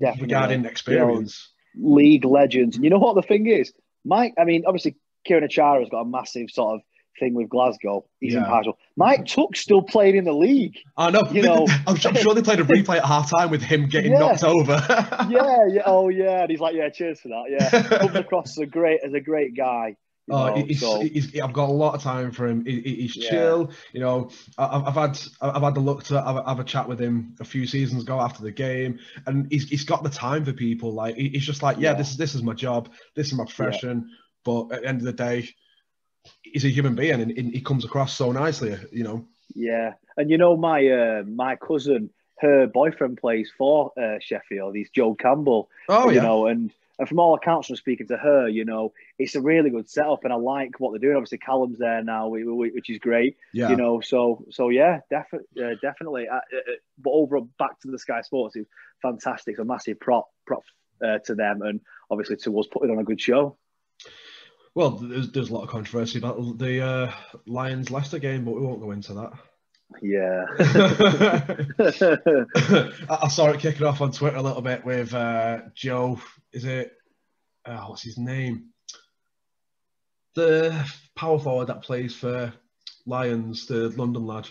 definitely. regarding experience. You know, league legends. And you know what the thing is, Mike. I mean, obviously. Kieran Achara has got a massive sort of thing with Glasgow. He's yeah. impartial. Mike Tuck still played in the league. I know. You know. I'm sure they played a replay at half-time with him getting yeah. knocked over. yeah, yeah. Oh, yeah. And he's like, yeah, cheers for that. Yeah. Comes across as a great, as a great guy. Oh, know, he's, so. he's, he's, I've got a lot of time for him. He, he's chill, yeah. you know. I, I've had, I've had the luck to have, have a chat with him a few seasons ago after the game, and he's, he's got the time for people. Like he's just like, yeah, yeah. this is this is my job. This is my profession. Yeah. But at the end of the day, he's a human being, and he comes across so nicely, you know. Yeah, and you know my uh, my cousin, her boyfriend plays for uh, Sheffield. He's Joe Campbell. Oh, you yeah. know, and, and from all accounts from speaking to her, you know, it's a really good setup, and I like what they're doing. Obviously, Callum's there now, which is great. Yeah. You know, so so yeah, defi- uh, definitely. Uh, uh, but over back to the Sky Sports, it's fantastic. It's a massive prop props uh, to them, and obviously to us putting on a good show. Well, there's, there's a lot of controversy about the uh, Lions-Leicester game, but we won't go into that. Yeah. I saw it kicking off on Twitter a little bit with uh, Joe, is it, uh, what's his name? The power forward that plays for Lions, the London lad.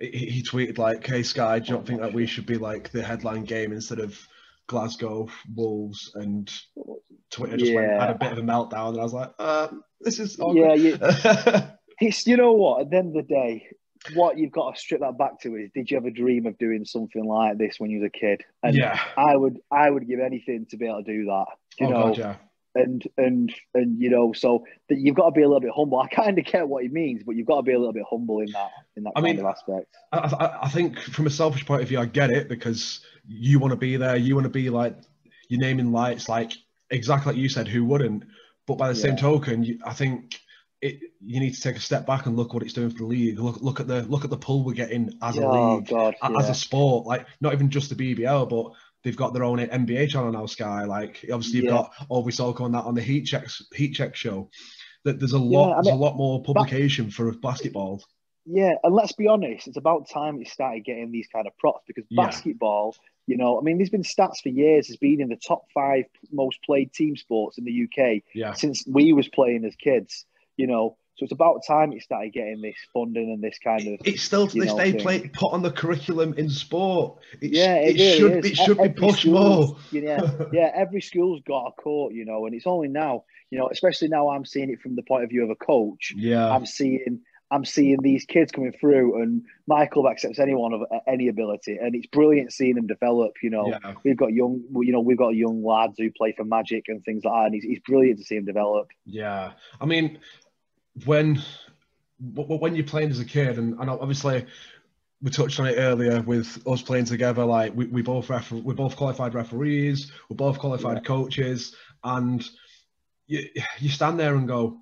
He, he tweeted like, hey Sky, do you not think that we should be like the headline game instead of Glasgow, Wolves, and Twitter just yeah. went, had a bit of a meltdown, and I was like, uh, this is awkward. Yeah, you, you know what, at the end of the day, what you've got to strip that back to is, did you ever dream of doing something like this when you was a kid? And yeah. I would I would give anything to be able to do that. You oh, know? God, yeah. And, and, and you know, so that you've got to be a little bit humble. I kind of get what he means, but you've got to be a little bit humble in that in that I kind mean, of aspect. I, I, I think from a selfish point of view, I get it, because you want to be there. You want to be like, you're naming lights, like exactly like you said, who wouldn't? But by the yeah. same token, you, I think... It, you need to take a step back and look what it's doing for the league. Look, look at the look at the pull we're getting as a oh, league, God, yeah. as a sport. Like not even just the B B L, but they've got their own N B A channel now. Sky, like obviously you've yeah. got Orvis Olko on that on the Heat Checks Heat Check show. That there's a lot, yeah, I mean, there's a lot more publication back, for basketball. Yeah, and let's be honest, it's about time you started getting these kind of props, because basketball. Yeah. You know, I mean, there's been stats for years as being in the top five most played team sports in the U K yeah. since we was playing as kids. You know, so it's about time it started getting this funding and this kind of. It's still to this day play, put on the curriculum in sport. It, yeah, it, it should is. It should every be pushed more. Yeah, yeah. Every school's got a court, you know, and it's only now, you know, especially now I'm seeing it from the point of view of a coach. Yeah, I'm seeing I'm seeing these kids coming through, and my club accepts anyone of any ability, and it's brilliant seeing them develop. You know, yeah. we've got young, you know, we've got young lads who play for Magic and things like that, and it's, it's brilliant to see them develop. Yeah, I mean. When when you're playing as a kid, and, and obviously we touched on it earlier with us playing together, like we, we both refer, we're both qualified referees, we're both qualified yeah. coaches, and you you stand there and go,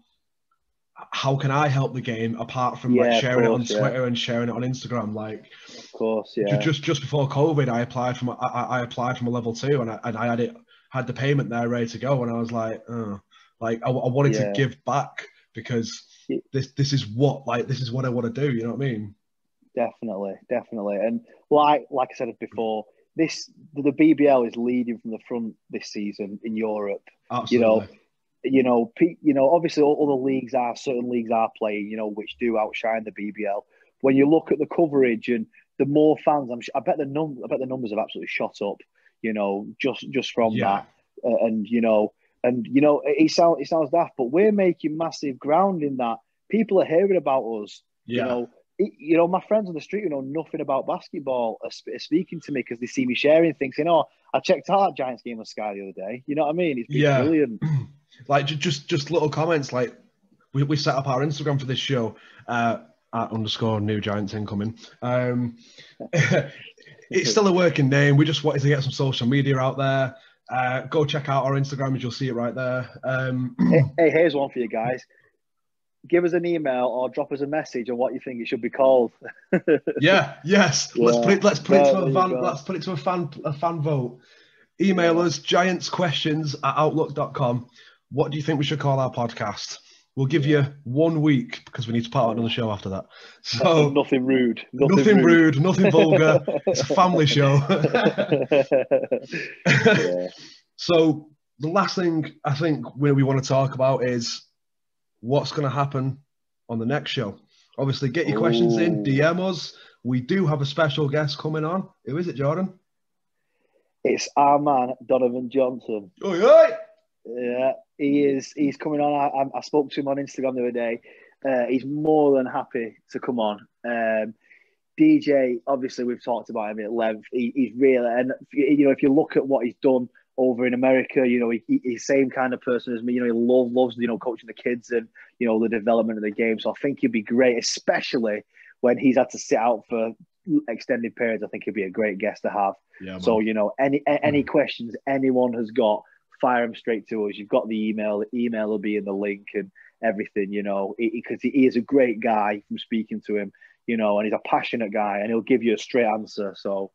how can I help the game apart from yeah, like sharing course, it on Twitter yeah. and sharing it on Instagram? Like, of course, yeah. Just just before COVID, I applied from I, I applied from a level two, and I and I had it had the payment there ready to go, and I was like, oh. like I, I wanted yeah. to give back. Because this this is what like this is what I want to do. You know what I mean? Definitely, definitely. And like like I said before, this the B B L is leading from the front this season in Europe. Absolutely. You know, you know, P, you know. Obviously, other leagues are certain leagues are playing. You know, which do outshine the B B L. When you look at the coverage and the more fans, I'm, I bet the num I bet the numbers have absolutely shot up. You know, just just from yeah. that, uh, and you know. And, you know, it, sound, it sounds daft, but we're making massive ground in that. People are hearing about us. Yeah. You know, it, you know, my friends on the street who know nothing about basketball are, sp are speaking to me because they see me sharing things. You know, I checked out that Giants game on Sky the other day. You know what I mean? It's been yeah. brilliant. Like, just just little comments. Like, we, we set up our Instagram for this show, uh, at underscore new Giants incoming. Um, it's still a working name. We just wanted to get some social media out there. Uh, go check out our Instagram as you'll see it right there. Um, hey, hey, here's one for you guys. Give us an email or drop us a message on what you think it should be called. yeah, yes. Yeah. Let's put it. Let's put it to a fan. Let's put it to a fan. A fan vote. Email yeah. us giantsquestions at outlook dot com. What do you think we should call our podcast? We'll give you one week because we need to put out another show after that. So nothing rude, nothing, nothing rude. rude, nothing vulgar. It's a family show. yeah. So the last thing I think we, we want to talk about is what's going to happen on the next show. Obviously, get your Ooh. questions in, D M us. We do have a special guest coming on. Who is it, Jordan? It's our man, Donovan Johnson. Oh yeah. Yeah, he is. He's coming on. I, I spoke to him on Instagram the other day. Uh, he's more than happy to come on. Um, D J, obviously, we've talked about him at length. He, he's really, and you know, if you look at what he's done over in America, you know, he, he's the same kind of person as me. You know, he loves, loves, you know, coaching the kids and you know the development of the game. So I think he'd be great, especially when he's had to sit out for extended periods. I think he'd be a great guest to have. Yeah, man. So you know, any any questions anyone has got, fire them straight to us. You've got the email. The email will be in the link and everything, you know, because he, he is a great guy from speaking to him, you know, and he's a passionate guy and he'll give you a straight answer. So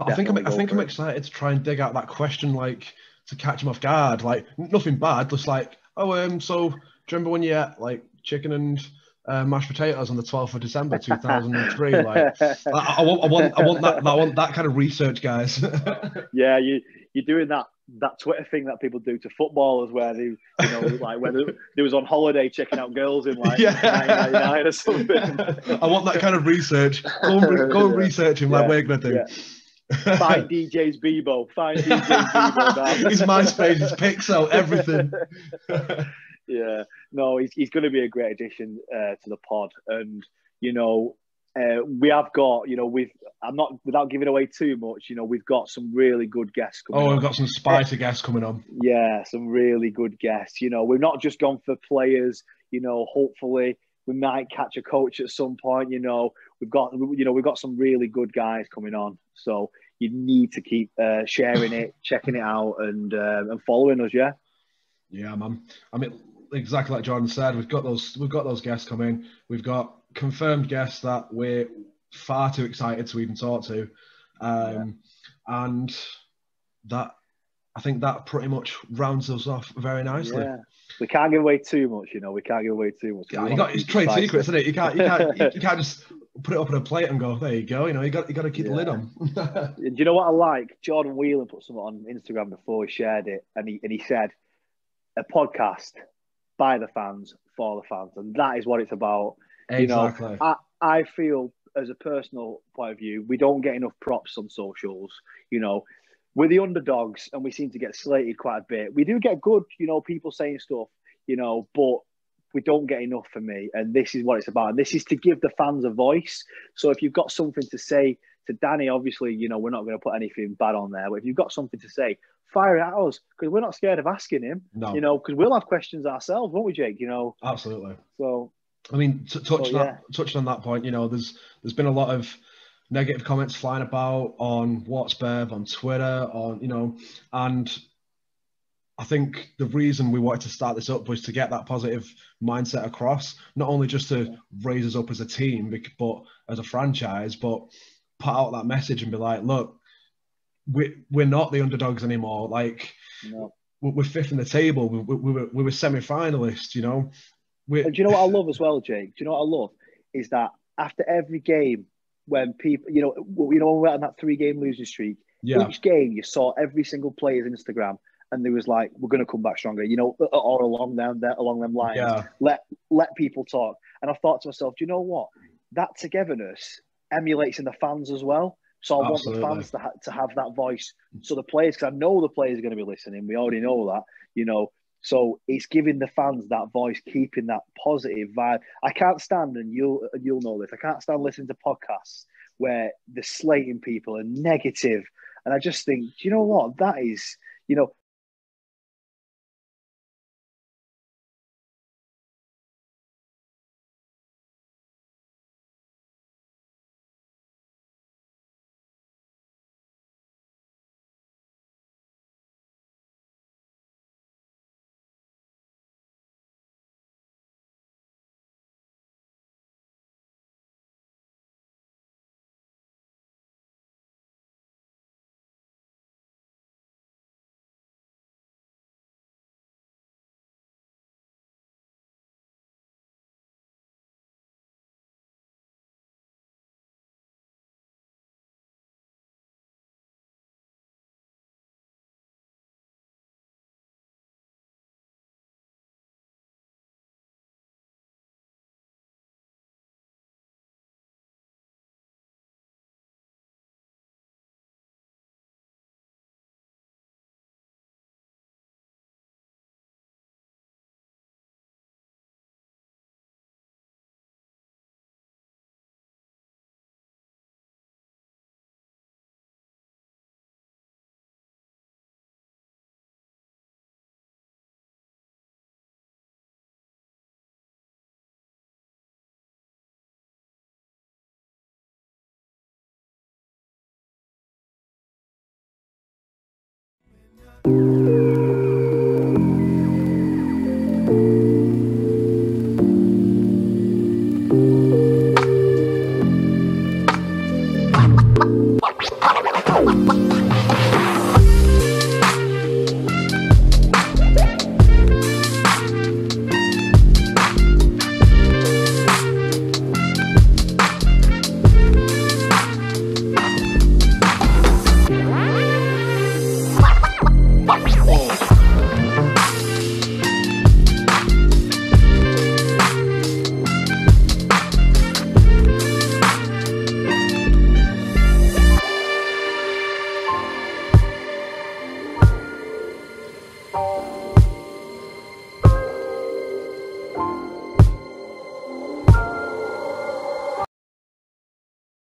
I think, I'm, I think I'm excited to try and dig out that question, like to catch him off guard, like nothing bad, just like oh, um, so do you remember when you ate like chicken and uh, mashed potatoes on the twelfth of December two thousand three? Like, I, I want, I want, I want that, I want that kind of research, guys. Yeah, you you're doing that that Twitter thing that people do to footballers, where they, you know, like whether they was on holiday checking out girls in like yeah. nine ninety-nine or something. I want that kind of research. Go and, re- go and research him, yeah. like we're gonna do. Yeah. Find D J's Bebo. Find D J's Bebo. His MySpace, his Pixel, everything. Yeah, no, he's he's going to be a great addition uh, to the pod, and you know, uh, we have got, you know, we've I'm not without giving away too much. You know, we've got some really good guests coming. Oh, on. We've got some spicy guests coming on. Yeah, some really good guests. You know, we've not just gone for players. You know, hopefully we might catch a coach at some point. You know, we've got you know we've got some really good guys coming on. So you need to keep uh, sharing it, checking it out, and uh, and following us. Yeah. Yeah, man. I mean, exactly like Jordan said, we've got those we've got those guests coming. We've got confirmed guests that we're far too excited to even talk to, um, yeah. and that I think that pretty much rounds us off very nicely. Yeah. We can't give away too much, you know. We can't give away too much. Yeah, you got it's trade secrets, isn't it? You can't, you can't, you, you can't just put it up on a plate and go, there you go. You know, you got, you got to keep yeah. the lid on. Do you know what I like? Jordan Wheeler put something on Instagram before he shared it, and he and he said, a podcast by the fans for the fans, and that is what it's about. Exactly. You know, I, I feel, as a personal point of view, we don't get enough props on socials. You know, we're the underdogs, and we seem to get slated quite a bit. We do get good, you know, people saying stuff, you know, but we don't get enough for me. And this is what it's about. And this is to give the fans a voice. So if you've got something to say to Danny, obviously, you know, we're not going to put anything bad on there. But if you've got something to say, fire it at us, because we're not scared of asking him. No. You know, because we'll have questions ourselves, won't we, Jake? You know, absolutely. So, I mean, t- touch so, that, yeah. touching on that point, you know, there's there's been a lot of negative comments flying about on WhatsApp, on Twitter, on you know, and I think the reason we wanted to start this up was to get that positive mindset across, not only just to yeah. raise us up as a team, but as a franchise, but put out that message and be like, look, We're, we're not the underdogs anymore. Like, no. we're fifth in the table. We, we, we, we were semi-finalists, you know. We're... And do you know what I love as well, Jake? Do you know what I love? Is that after every game, when people, you know, you know, when we're on that three-game losing streak, yeah. each game you saw every single player's Instagram, and there was like, we're going to come back stronger, you know, or along them, along them lines. Yeah. Let, let people talk. And I thought to myself, do you know what? That togetherness emulates in the fans as well. So I Absolutely. want the fans to, ha- to have that voice. So the players, because I know the players are going to be listening. We already know that, you know. So it's giving the fans that voice, keeping that positive vibe. I can't stand, and you'll, you'll know this, I can't stand listening to podcasts where they're slating people and negative. And I just think, you know what? That is, you know, Ooh.